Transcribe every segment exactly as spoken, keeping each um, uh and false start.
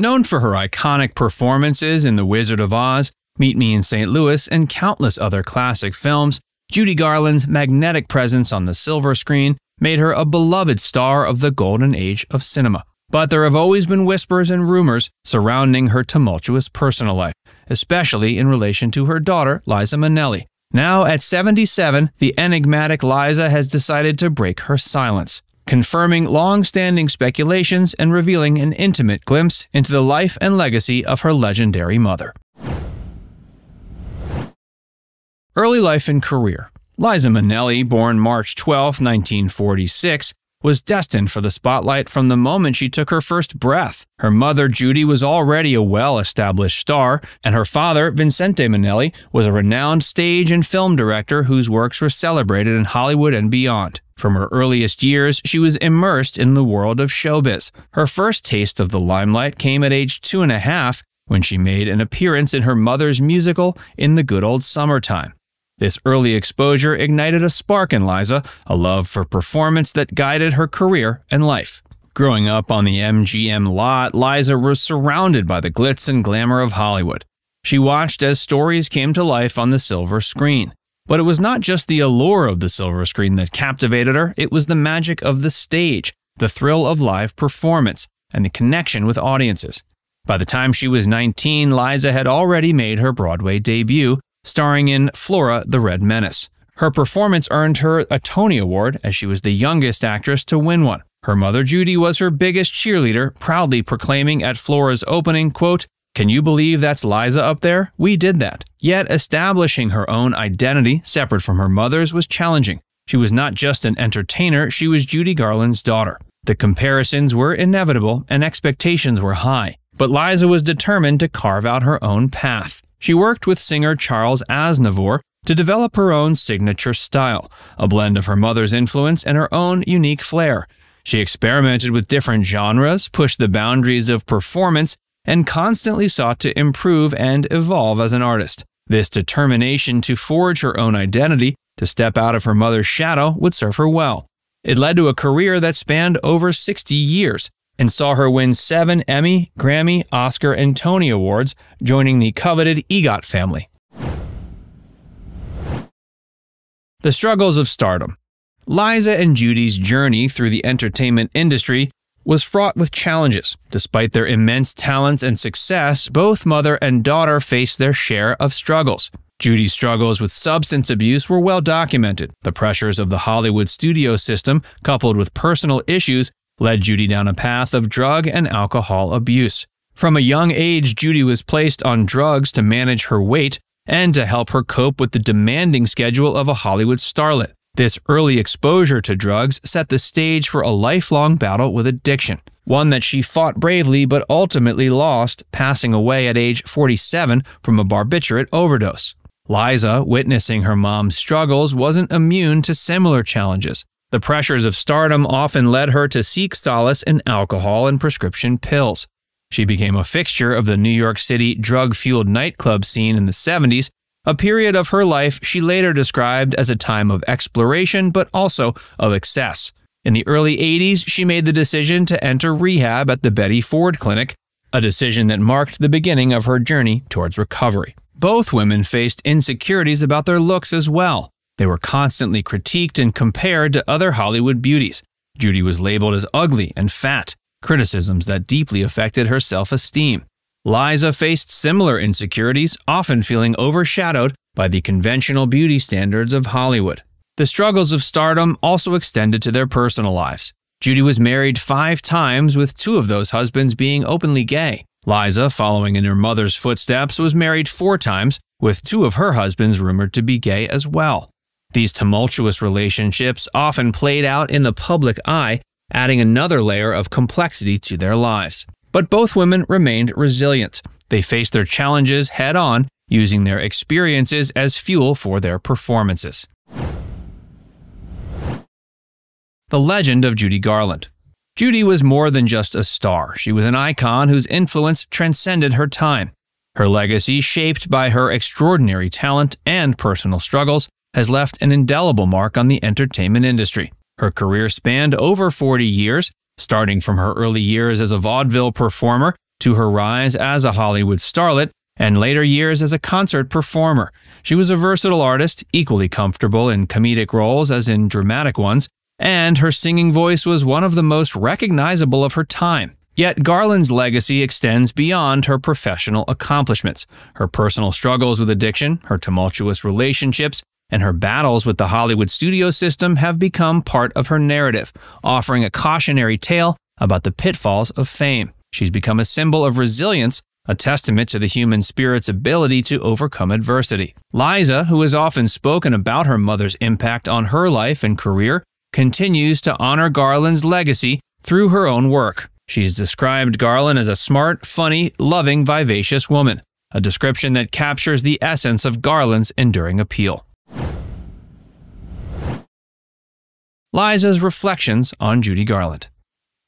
Known for her iconic performances in The Wizard of Oz, Meet Me in Saint Louis, and countless other classic films, Judy Garland's magnetic presence on the silver screen made her a beloved star of the golden age of cinema. But there have always been whispers and rumors surrounding her tumultuous personal life, especially in relation to her daughter, Liza Minnelli. Now, at seventy-seven, the enigmatic Liza has decided to break her silence, confirming long-standing speculations and revealing an intimate glimpse into the life and legacy of her legendary mother. Early life and career. Liza Minnelli, born March twelfth, nineteen forty-six, was destined for the spotlight from the moment she took her first breath. Her mother, Judy, was already a well-established star, and her father, Vincente Minnelli, was a renowned stage and film director whose works were celebrated in Hollywood and beyond. From her earliest years, she was immersed in the world of showbiz. Her first taste of the limelight came at age two and a half when she made an appearance in her mother's musical, In the Good Old Summertime. This early exposure ignited a spark in Liza, a love for performance that guided her career and life. Growing up on the M G M lot, Liza was surrounded by the glitz and glamour of Hollywood. She watched as stories came to life on the silver screen. But it was not just the allure of the silver screen that captivated her, it was the magic of the stage, the thrill of live performance, and the connection with audiences. By the time she was nineteen, Liza had already made her Broadway debut, starring in Flora the Red Menace. Her performance earned her a Tony Award, as she was the youngest actress to win one. Her mother, Judy, was her biggest cheerleader, proudly proclaiming at Flora's opening, quote, "Can you believe that's Liza up there? We did that." Yet establishing her own identity, separate from her mother's, was challenging. She was not just an entertainer, she was Judy Garland's daughter. The comparisons were inevitable and expectations were high, but Liza was determined to carve out her own path. She worked with singer Charles Aznavour to develop her own signature style, a blend of her mother's influence and her own unique flair. She experimented with different genres, pushed the boundaries of performance, and constantly sought to improve and evolve as an artist. This determination to forge her own identity, to step out of her mother's shadow, would serve her well. It led to a career that spanned over sixty years, and saw her win seven Emmy, Grammy, Oscar, and Tony Awards, joining the coveted EGOT family. The struggles of stardom. Liza and Judy's journey through the entertainment industry was fraught with challenges. Despite their immense talents and success, both mother and daughter faced their share of struggles. Judy's struggles with substance abuse were well documented. The pressures of the Hollywood studio system, coupled with personal issues, led Judy down a path of drug and alcohol abuse. From a young age, Judy was placed on drugs to manage her weight and to help her cope with the demanding schedule of a Hollywood starlet. This early exposure to drugs set the stage for a lifelong battle with addiction, one that she fought bravely but ultimately lost, passing away at age forty-seven from a barbiturate overdose. Liza, witnessing her mom's struggles, wasn't immune to similar challenges. The pressures of stardom often led her to seek solace in alcohol and prescription pills. She became a fixture of the New York City drug-fueled nightclub scene in the seventies, a period of her life she later described as a time of exploration but also of excess. In the early eighties, she made the decision to enter rehab at the Betty Ford Clinic, a decision that marked the beginning of her journey towards recovery. Both women faced insecurities about their looks as well. They were constantly critiqued and compared to other Hollywood beauties. Judy was labeled as ugly and fat, criticisms that deeply affected her self-esteem. Liza faced similar insecurities, often feeling overshadowed by the conventional beauty standards of Hollywood. The struggles of stardom also extended to their personal lives. Judy was married five times, with two of those husbands being openly gay. Liza, following in her mother's footsteps, was married four times, with two of her husbands rumored to be gay as well. These tumultuous relationships often played out in the public eye, adding another layer of complexity to their lives. But both women remained resilient. They faced their challenges head-on, using their experiences as fuel for their performances. The legend of Judy Garland. Judy was more than just a star. She was an icon whose influence transcended her time. Her legacy, shaped by her extraordinary talent and personal struggles, has left an indelible mark on the entertainment industry. Her career spanned over forty years, starting from her early years as a vaudeville performer to her rise as a Hollywood starlet and later years as a concert performer. She was a versatile artist, equally comfortable in comedic roles as in dramatic ones, and her singing voice was one of the most recognizable of her time. Yet Garland's legacy extends beyond her professional accomplishments. Her personal struggles with addiction, her tumultuous relationships, and her battles with the Hollywood studio system have become part of her narrative, offering a cautionary tale about the pitfalls of fame. She's become a symbol of resilience, a testament to the human spirit's ability to overcome adversity. Liza, who has often spoken about her mother's impact on her life and career, continues to honor Garland's legacy through her own work. She's described Garland as a smart, funny, loving, vivacious woman, a description that captures the essence of Garland's enduring appeal. Liza's reflections on Judy Garland.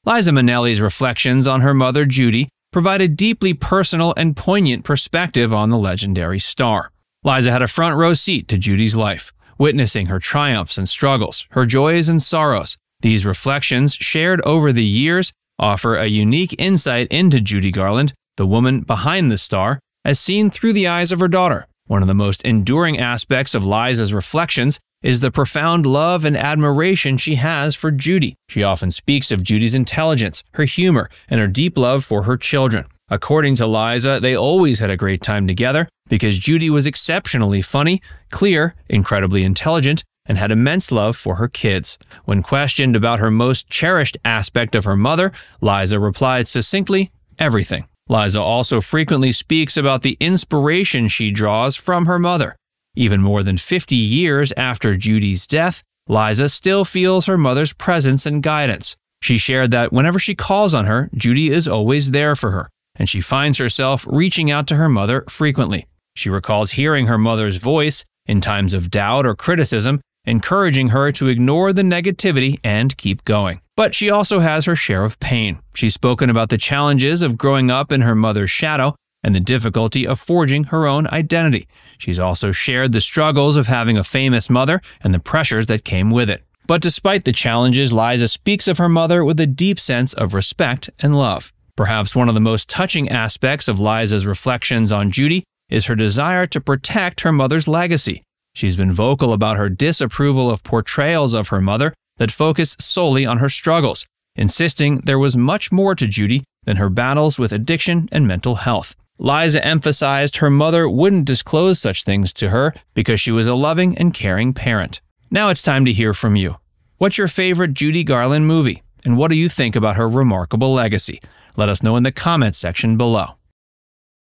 Liza Minnelli's reflections on her mother Judy provide a deeply personal and poignant perspective on the legendary star. Liza had a front row seat to Judy's life, witnessing her triumphs and struggles, her joys and sorrows. These reflections, shared over the years, offer a unique insight into Judy Garland, the woman behind the star, as seen through the eyes of her daughter. One of the most enduring aspects of Liza's reflections is the profound love and admiration she has for Judy. She often speaks of Judy's intelligence, her humor, and her deep love for her children. According to Liza, they always had a great time together because Judy was exceptionally funny, clear, incredibly intelligent, and had immense love for her kids. When questioned about her most cherished aspect of her mother, Liza replied succinctly, "Everything." Liza also frequently speaks about the inspiration she draws from her mother. Even more than fifty years after Judy's death, Liza still feels her mother's presence and guidance. She shared that whenever she calls on her, Judy is always there for her, and she finds herself reaching out to her mother frequently. She recalls hearing her mother's voice in times of doubt or criticism, encouraging her to ignore the negativity and keep going. But she also has her share of pain. She's spoken about the challenges of growing up in her mother's shadow and the difficulty of forging her own identity. She's also shared the struggles of having a famous mother and the pressures that came with it. But despite the challenges, Liza speaks of her mother with a deep sense of respect and love. Perhaps one of the most touching aspects of Liza's reflections on Judy is her desire to protect her mother's legacy. She's been vocal about her disapproval of portrayals of her mother that focus solely on her struggles, insisting there was much more to Judy than her battles with addiction and mental health. Liza emphasized her mother wouldn't disclose such things to her because she was a loving and caring parent. Now it's time to hear from you. What's your favorite Judy Garland movie? And what do you think about her remarkable legacy? Let us know in the comments section below.